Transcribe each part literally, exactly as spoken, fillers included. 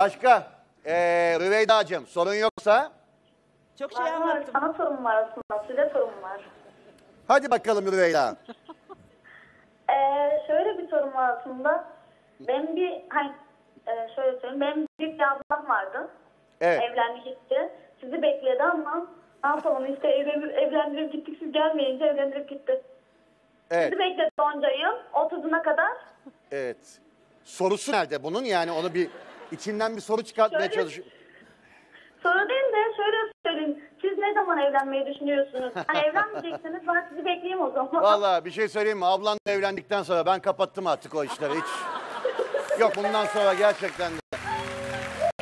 Başka e, Rüveyda'cığım sorun yoksa? Çok şey anlattım. Sana sorun var aslında, size sorun var. Hadi bakalım Rüveyda. e, şöyle bir sorun var aslında. Ben bir, hani e, şöyle söyleyeyim, benim büyük bir ablam vardı. Evet. Evlenmişti. Sizi bekledi ama ne yapalım işte evlendirip, evlendirip gittik, siz gelmeyince evlendirip gitti. Evet. Sizi bekledi onca yıl, otuzuna kadar. Evet. Sorusu nerede bunun, yani onu bir içinden bir soru çıkartmaya çalışıyorum. Soru değil de şöyle söyleyeyim. Siz ne zaman evlenmeyi düşünüyorsunuz? Hani evlenmeyeceksiniz, ben sizi bekleyeyim o zaman. Vallahi bir şey söyleyeyim mi? Ablanla evlendikten sonra ben kapattım artık o işleri hiç. Yok bundan sonra gerçekten de.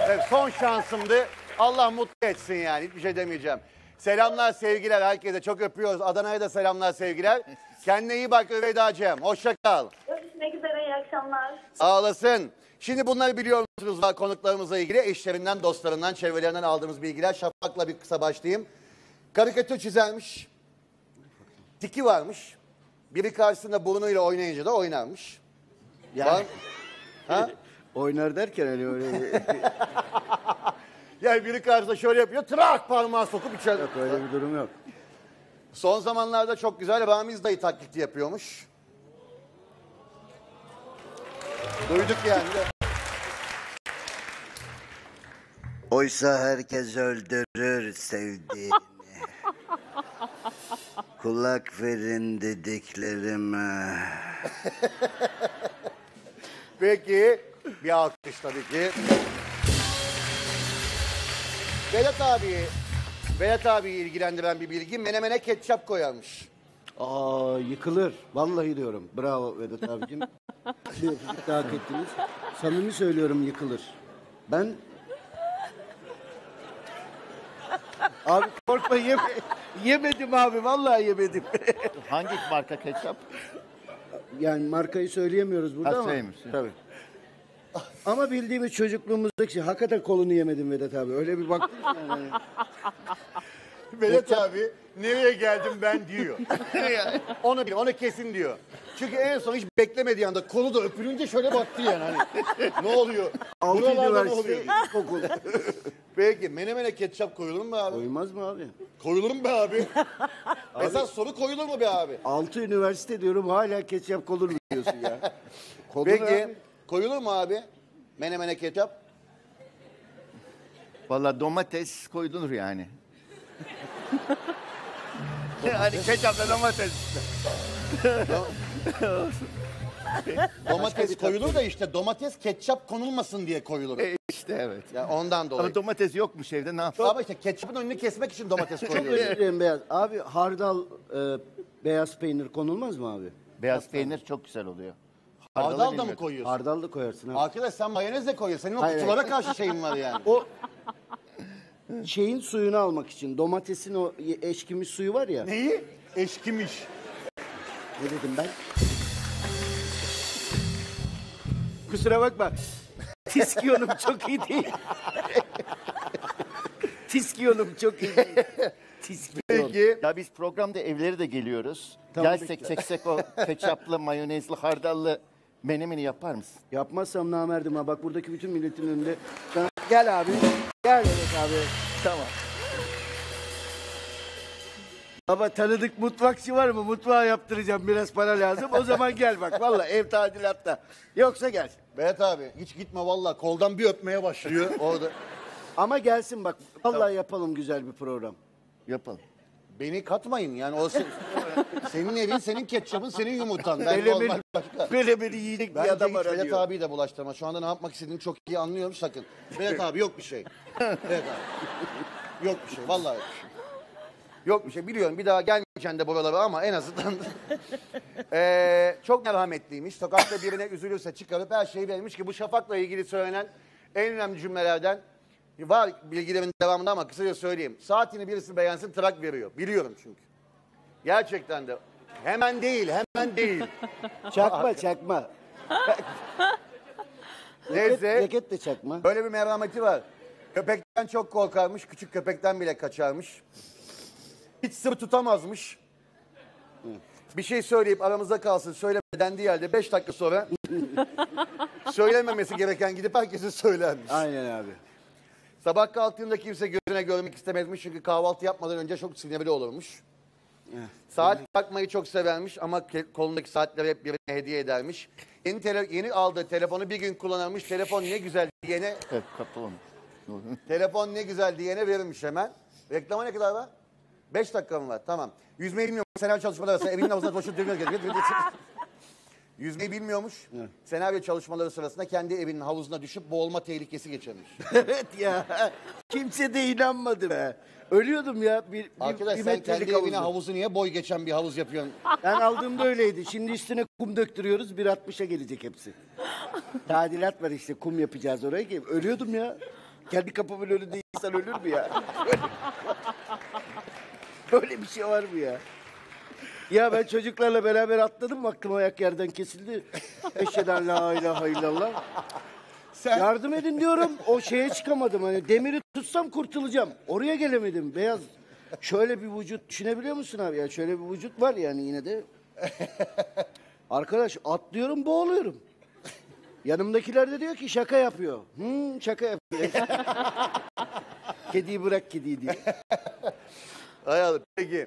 Evet, son şansımdı. Allah mutlu etsin yani. Hiçbir şey demeyeceğim. Selamlar sevgiler herkese. Çok öpüyoruz. Adana'ya da selamlar sevgiler. Kendine iyi bak Rüveyda'cığım. Hoşça kal. Görüşmek üzere, iyi akşamlar. Sağ olasın. Şimdi bunları biliyor musunuz? Konuklarımızla ilgili eşlerinden, dostlarından, çevrelerinden aldığımız bilgiler. Şafak'la bir kısa başlayayım. Karikatür çizermiş. Tiki varmış. Biri karşısında burnuyla oynayınca da oynarmış. Yani. Ha? Oynar derken öyle öyle. Yani biri karşısında şöyle yapıyor. Trak parmağı sokup içeri. Yok öyle bir durum yok. Son zamanlarda çok güzel Ramiz dayı taklidi yapıyormuş. Duyduk yani. Oysa herkes öldürür sevdiğini. Kulak verin dediklerime. Peki. Bir alkış tabii ki. Vedat abi, Vedat abi ilgilendiren bir bilgi. Menemene ketçap koyarmış. Aa yıkılır. Vallahi diyorum. Bravo Vedat abicim. Siz hak ettiniz. Samimi söylüyorum yıkılır. Ben... Abi korkma yeme... yemedim abi. Vallahi yemedim. Hangi marka ketçap? Yani markayı söyleyemiyoruz burada ha, ama. Tabii. Ama bildiğimiz çocukluğumuzdaki şey, hakikaten kolunu yemedim Vedat abi. Öyle bir baktın yani. Vedat abi nereye geldim ben diyor. Onu bil, onu kesin diyor. Çünkü en son hiç beklemediği anda kolu da öpülünce şöyle baktı yani. Hani, ne oluyor? Altı üniversite kokulu. Peki menemene ketçap koyulur mu abi? Koymaz mı abi? Koyulur mu be abi? Abi? Esas soru koyulur mu be abi? Altı üniversite diyorum hala ketçap kolur mu diyorsun ya? Kolu peki. Koyulur mu abi? Menemene ketçap. Vallahi domates koyulur yani. Hani ketçapla domates. Domates koyulur da işte domates ketçap konulmasın diye koyulur. E işte evet. Yani ondan dolayı. Ama domates yokmuş evde, ne yapalım? Ama işte ketçapın önünü kesmek için domates koyuluyor. Beyaz. Abi hardal e, beyaz peynir konulmaz mı abi? Beyaz Hatta peynir mı? Çok güzel oluyor. Hardal da mı koyuyorsun? Hardal da koyarsın abi. Arkadaş sen mayonez de koyuyorsun. Senin o hayır, kutulara hayır. karşı şeyin var yani. O şeyin suyunu almak için. Domatesin o eşkimiş suyu var ya. Neyi? Eşkimiş. Ne dedim ben? Kusura bakma. Tiskiyonum çok iyi değil. Tiskiyonum çok iyi değil. Peki. Ya biz programda evlere de geliyoruz. Tamam, gelsek seksek o ketçaplı, mayonezli, hardallı menemeni yapar mısın? Yapmazsam namerdim ha. Bak buradaki bütün milletin önünde. Gel abi. Gel Vedat abi. Tamam. Baba tanıdık mutfakçı var mı? Mutfağa yaptıracağım. Biraz para lazım. O zaman gel bak. Vallahi ev tadilatta. Yoksa gel. Vedat abi hiç gitme vallahi. Koldan bir öpmeye başlıyor. Orada. Ama gelsin bak. Vallahi tamam. Yapalım güzel bir program. Yapalım. Beni katmayın yani o se senin evin, senin ketçapın, senin yumurtan. Ben de olmaz başka. Böyle beni yiyecek bir adam aranıyor. Vedat abiyi de bulaştırma. Şu anda ne yapmak istediğini çok iyi anlıyorum sakın. Vedat abi yok bir şey. Vedat abi. Yok bir şey vallahi. Yok bir şey. Yok bir şey biliyorum bir daha gelmeyeceğim de buralara ama en azından. ee, çok merhametliymiş. Sokakta birine üzülürse çıkarıp her şeyi vermiş ki bu Şafak'la ilgili söylenen en önemli cümlelerden. Var bilgilerin devamında ama kısaca söyleyeyim. Saatini birisi beğensin trak veriyor. Biliyorum çünkü. Gerçekten de. Hemen değil, hemen değil. Çakma, çakma. Neyse. Ceket de çakma. Böyle bir merhameti var. Köpekten çok korkarmış. Küçük köpekten bile kaçarmış. Hiç sır tutamazmış. bir şey söyleyip aramızda kalsın söylemeden diye halde beş dakika sonra söylememesi gereken gidip herkese söylenmiş. Aynen abi. Sabah kalktığında kimse gözüne görmek istemezmiş çünkü kahvaltı yapmadan önce çok sinirli olurmuş. Saat takmayı çok severmiş ama kolundaki saatleri hep birine hediye edermiş. Yeni, yeni aldığı telefonu bir gün kullanırmış. Telefon ne güzel diyene... Evet, katılın. Telefon ne güzel diyene verilmiş hemen. Reklama ne kadar var? Beş dakika mı var? Tamam. Yüzmeyi bilmiyormuş. Senaryo çalışmaları sırasında evinin havuzuna koşup dönüyoruz. Yüzmeyi bilmiyormuş. Evet. Senaryo çalışmaları sırasında kendi evinin havuzuna düşüp boğulma tehlikesi geçirmiş. Evet ya. Kimse de inanmadı be. Ölüyordum ya. Bir, bir, arkadaş bir sen kendi havuzda. Evine havuzu niye boy geçen bir havuz yapıyorsun? Ben aldığımda öyleydi. Şimdi üstüne kum döktürüyoruz. bir altmışa gelecek hepsi. Tadilat var işte. Kum yapacağız oraya. Ölüyordum ya. Kendi kapımın önünde insan ölür mü ya? Böyle bir şey var mı ya? Ya ben çocuklarla beraber atladım. Aklım ayak yerden kesildi. Eşeden la ilahe illallah. Sen... Yardım edin diyorum. O şeye çıkamadım. Hani demiri tutsam kurtulacağım. Oraya gelemedim. Beyaz. Şöyle bir vücut düşünebiliyor musun abi ya? Şöyle bir vücut var yani yine de. Arkadaş atlıyorum boğuluyorum. Yanımdakiler de diyor ki şaka yapıyor. Hmm, şaka yapıyor. Kediyi bırak kediyi diyor. Hayalım peki.